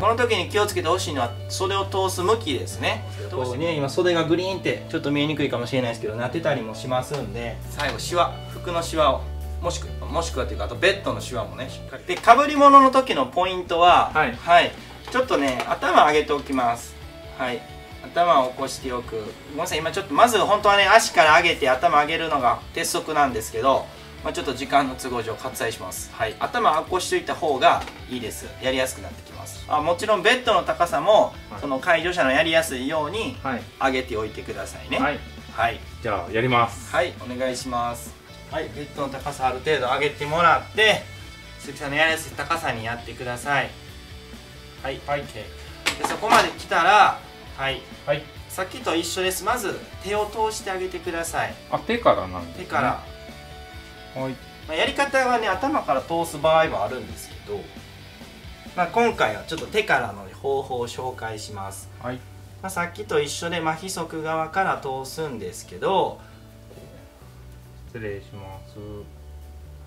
この時に気をつけてほしいのは袖を通す向きですね。こうね、今袖がグリーンってちょっと見えにくいかもしれないですけどなってたりもしますんで、最後シワ、服のシワをもしくはというか、あとベッドのシワもねしっかりで。かぶり物の時のポイントは、はい、ちょっとね頭上げておきます。はい、頭を起こしておく。ごめんなさい、今ちょっとまず本当はね足から上げて頭上げるのが鉄則なんですけど、まあ、ちょっと時間の都合上割愛します。はい、頭を起こしておいた方がいいです。やりやすくなってきます。あ、もちろんベッドの高さも、はい、その介助者のやりやすいように上げておいてくださいね。はい、はい、じゃあやります。はい、お願いします。はい、ベッドの高さある程度上げてもらって、鈴木さんのやりやすい高さにやってください。はい、はい、でそこまで来たら、はい、はい、さっきと一緒です。まず手を通してあげてください。あ、手からなんですね。手から、はい、まあ、やり方はね頭から通す場合もあるんですけど、まあ、今回はちょっと手からの方法を紹介します。はい、まあ、さっきと一緒で、まあ、ひそく側から通すんですけど、失礼します。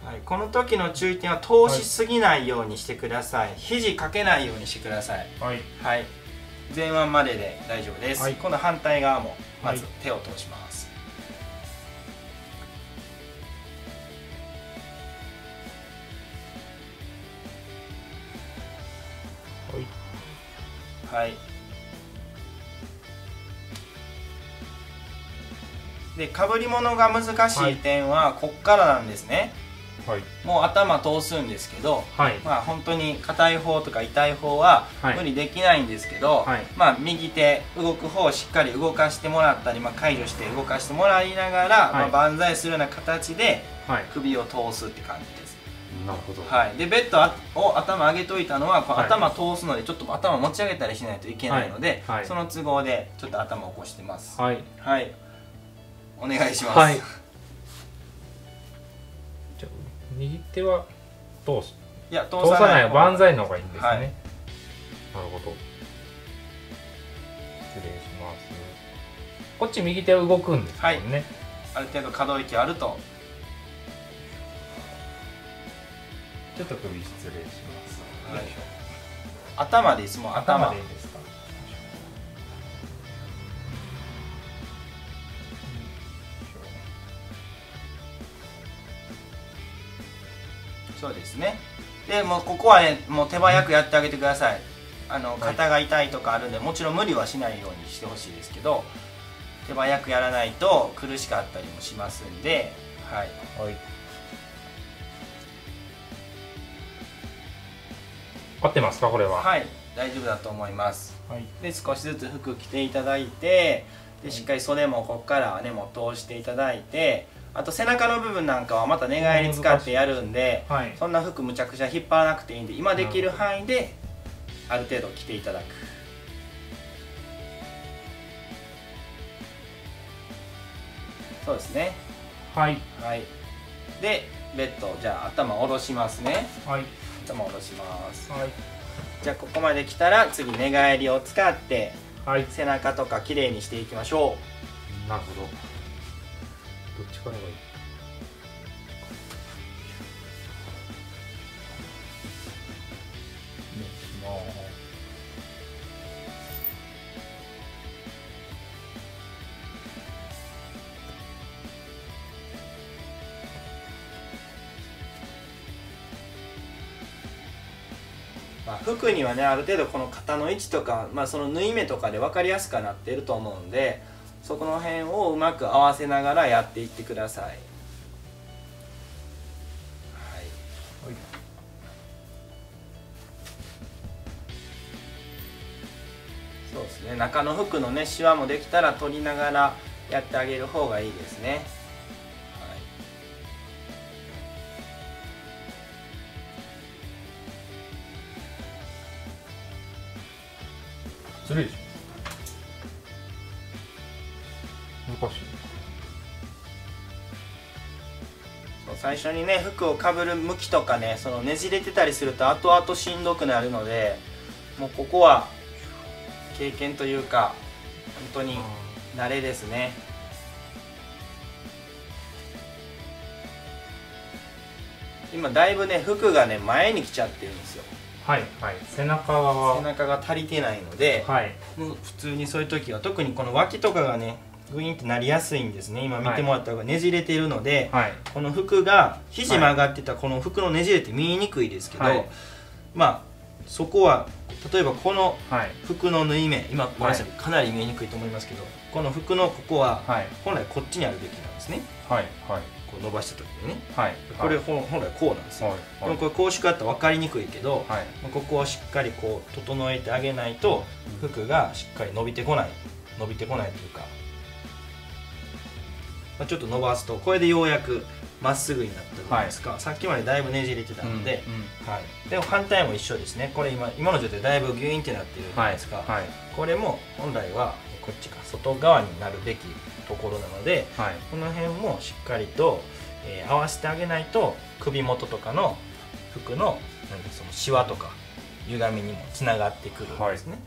はい、この時の注意点は通しすぎないようにしてください。はい、肘かけないようにしてください。はい、はい、前腕までで大丈夫です。はい、今度反対側もまず手を通します。はい。はい。で、かぶり物が難しい点はこっからなんですね。はい、もう頭通すんですけど、はい、まあ本当に硬い方とか痛い方は無理できないんですけど、はい、まあ右手動く方をしっかり動かしてもらったり、まあ、介助して動かしてもらいながら、はい、まあ、万歳するような形で首を通すって感じです。なるほど。はい、でベッドを頭上げといたのはこう頭通すのでちょっと頭持ち上げたりしないといけないので、はいはい、その都合でちょっと頭を起こしてます。はい、はい、お願いします。はい、じゃ右手は通す。いや、通さない万歳の方がいいんですね。はい、なるほど。失礼します。こっち右手は動くんですもんね。はい、ある程度可動域あると。ちょっと首失礼します。はい、頭ですもん。頭でいいですか。そうですね。でもうここはねもう手早くやってあげてください。肩が痛いとかあるんで、もちろん無理はしないようにしてほしいですけど、手早くやらないと苦しかったりもしますんで、はい、はい、合ってますかこれは。はい、大丈夫だと思います。はい、で少しずつ服着ていただいて、でしっかり袖もここからねもう通していただいて、あと背中の部分なんかはまた寝返り使ってやるんで、はい、そんな服むちゃくちゃ引っ張らなくていいんで、今できる範囲である程度着ていただく。そうですね。はい、はい、でベッドじゃあ頭下ろしますね。はい、頭下ろします、はい、じゃあここまで来たら次寝返りを使って、はい、背中とかきれいにしていきましょう。なるほど。どっちからがいい？まあ、服にはねある程度この肩の位置とか、まあ、その縫い目とかで分かりやすくなっていると思うんで。そこの辺をうまく合わせながらやっていってください。はい、はい、そうですね。中の服のねシワもできたら取りながらやってあげる方がいいですね。はい、失礼します。最初にね服をかぶる向きとかね、そのねじれてたりすると後々しんどくなるので、もうここは経験というか本当に慣れですね。今だいぶね服がね前に来ちゃってるんですよ。はいはい、背中が足りてないので、はい、普通にそういう時は特にこの脇とかがねグイーンってなりやすいんですね。今見てもらった方がねじれているので、はい、この服が肘曲がってたこの服のねじれって見えにくいですけど、はい、まあそこは例えばこの服の縫い目、今ごめんなさいかなり見えにくいと思いますけど、この服のここは本来こっちにあるべきなんですね。はいはい、こう伸ばした時にね、はい、これ本来こうなんですよ。でもこれ公式だったら分かりにくいけど、ここをしっかりこう整えてあげないと服がしっかり伸びてこないというか、ちょっと伸ばすとこれでようやくまっすぐになったじゃないですか。さっきまでだいぶねじれてたので、でも反対も一緒ですね。これ今の状態だいぶギュインってなってるじゃないですか。これも本来はこっちが外側になるべきところなので、この辺もしっかりと合わせてあげないと首元とかの服のシワとか歪みにもつながってくるんですね。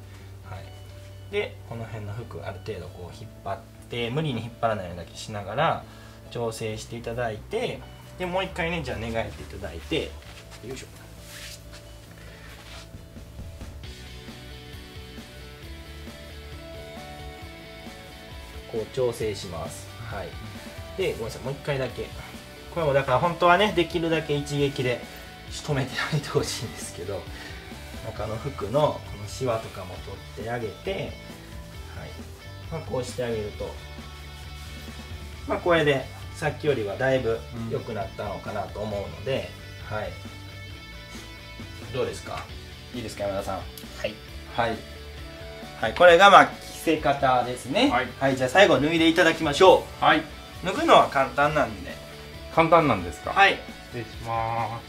でこの辺の服ある程度こう引っ張って無理に引っ張らないようだけしながら調整していただいて、でもう一回ねじゃあ寝返っていただいて、よいしょ、こう調整します。はい、でごめんなさいもう一回だけ、これもだから本当はねできるだけ一撃で仕留めてあげてほしいんですけど、中の服のこのシワとかも取ってあげて、はい、まあ、こうしてあげると、まあ、これでさっきよりはだいぶ良くなったのかなと思うので、うん、はい、どうですか、いいですか山田さん。はい、はいはい、これがまあ着せ方ですね。はい、はい、じゃあ最後脱いでいただきましょう。はい、脱ぐのは簡単なんで。簡単なんですか。はい、失礼します。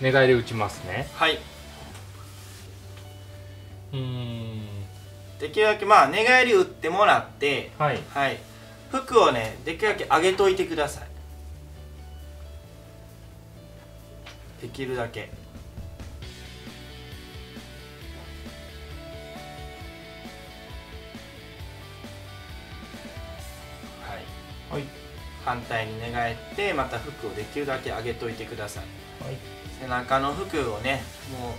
寝返り打ちますね。はい。できるだけまあ寝返り打ってもらって、はい、はい、服をねできるだけ上げといてください。できるだけ。はい。はい。反対に寝返ってまた服をできるだけ上げといてください。はい、背中の服をねもう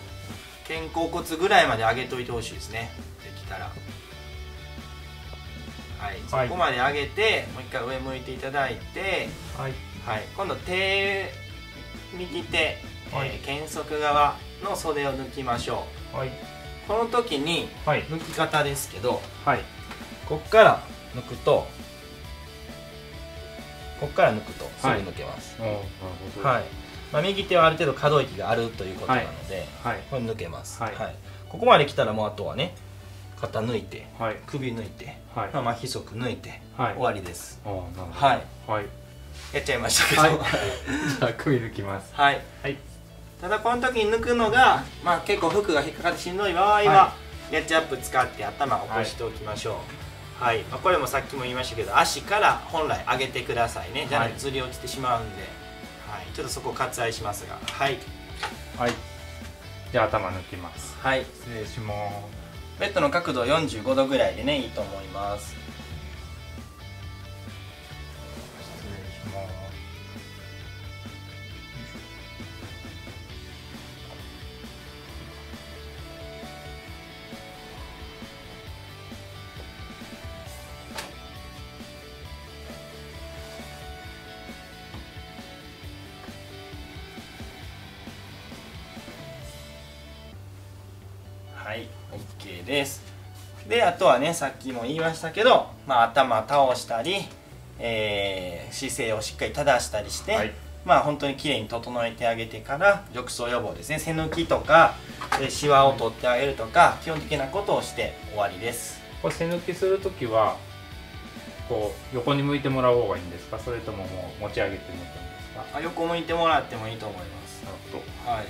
肩甲骨ぐらいまで上げといてほしいですね、できたら。はい、はい、そこまで上げてもう一回上向いていただいて、はい、はい、今度右手、はい、肩側側の袖を抜きましょう。はい、この時に抜き方ですけど、はい、こっから抜くとすぐ抜けます。はい、まあ右手はある程度可動域があるということなので、はい、これ抜けます。はい、はい、ここまで来たらもうあとはね肩抜いて、はい、首抜いて、はい、まあまひそく抜いて、はい、終わりです。はい、はい、やっちゃいましたけど、はい、じゃあ首抜きます。はい、はい、ただこの時に抜くのがまあ結構服が引っかかってしんどい場合は、はい、レッジアップ使って頭を起こしておきましょう。はい、はい、まあこれもさっきも言いましたけど足から本来上げてくださいね。じゃないとずり落ちてしまうんで。はい、はい、ちょっとそこを割愛しますが、はい、はい、で頭抜きます。はい、失礼します。ベッドの角度は45度ぐらいでね、いいと思います。失礼します。はい、OK です。で、あとはね、さっきも言いましたけど、まあ、頭倒したり、姿勢をしっかり正したりして、はい、まあ本当にきれいに整えてあげてから褥瘡予防ですね。背抜きとかシワを取ってあげるとか、基本的なことをして終わりです。これ背抜きするときはこう横に向いてもらう方がいいんですか、それとももう持ち上げてもいいんですか。あ、横向いてもらってもいいと思います。なるほど。はい。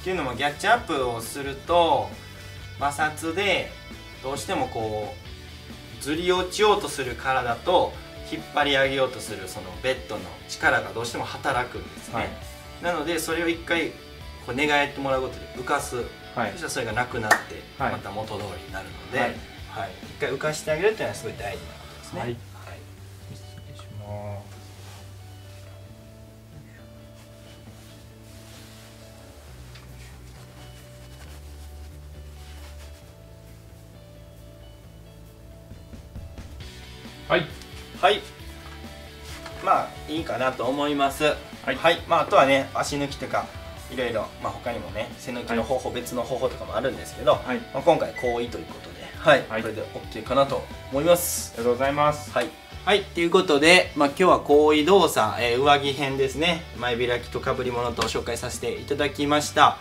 っていうのもキャッチアップをすると摩擦でどうしてもこうずり落ちようとする体と引っ張り上げようとするそのベッドの力がどうしても働くんですね、はい、なのでそれを一回こう寝返ってもらうことで浮かす、はい、そしたらそれがなくなってまた元通りになるので、はいはい、はい、一回浮かしてあげるというのはすごい大事なことですね。はい、はい、失礼します。はい、はい、まあいいかなと思います。はい、はい、まああとはね、足抜きとかいろいろ、まあ、他にもね背抜きの方法、はい、別の方法とかもあるんですけど、はい、まあ、今回後位ということで、はい、はい、これで OK かなと思います。ありがとうございます。はい、はい、ということで、まあ、今日は後位動作、上着編ですね、前開きとかぶり物と紹介させていただきました。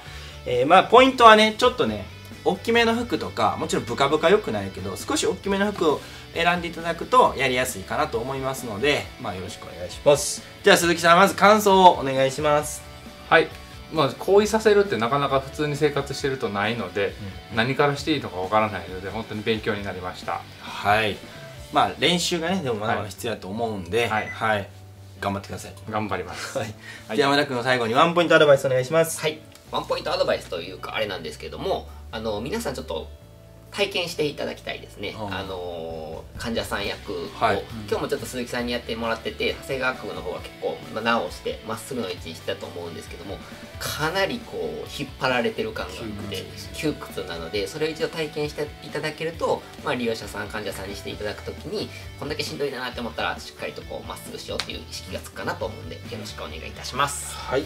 まあポイントはね、ちょっとね大きめの服とか、もちろんブカブカ良くないけど少し大きめの服を選んでいただくとやりやすいかなと思いますので、まあ、よろしくお願いします。じゃあ鈴木さん、まず感想をお願いします。はい、まあ、行為させるってなかなか普通に生活してるとないので、うん、何からしていいのかわからないので本当に勉強になりました。はい、まあ練習がねでもまだまだ必要だと思うんで、はい、はいはい、頑張ってください。頑張ります。はい、はい、じゃあ山田君の最後にワンポイントアドバイスお願いします。はい、ワンポイントアドバイスというかあれなんですけども、皆さんちょっと体験していただきたいですね。患者さん役を、はい、今日もちょっと鈴木さんにやってもらってて、長谷川君の方は結構直してまっすぐの位置にしてたと思うんですけども、かなりこう引っ張られてる感があって窮屈なので、それを一度体験していただけると、まあ、利用者さん患者さんにしていただくときにこんだけしんどいなって思ったらしっかりとこうまっすぐしようっていう意識がつくかなと思うんで、よろしくお願いいたします。はい、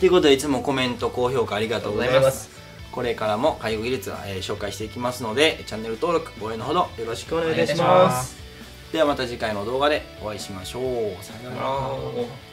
ということで、いつもコメント高評価ありがとうございます。これからも介護技術は、紹介していきますので、チャンネル登録応援のほどよろしくお願いいたします。ではまた次回の動画でお会いしましょう。さようなら。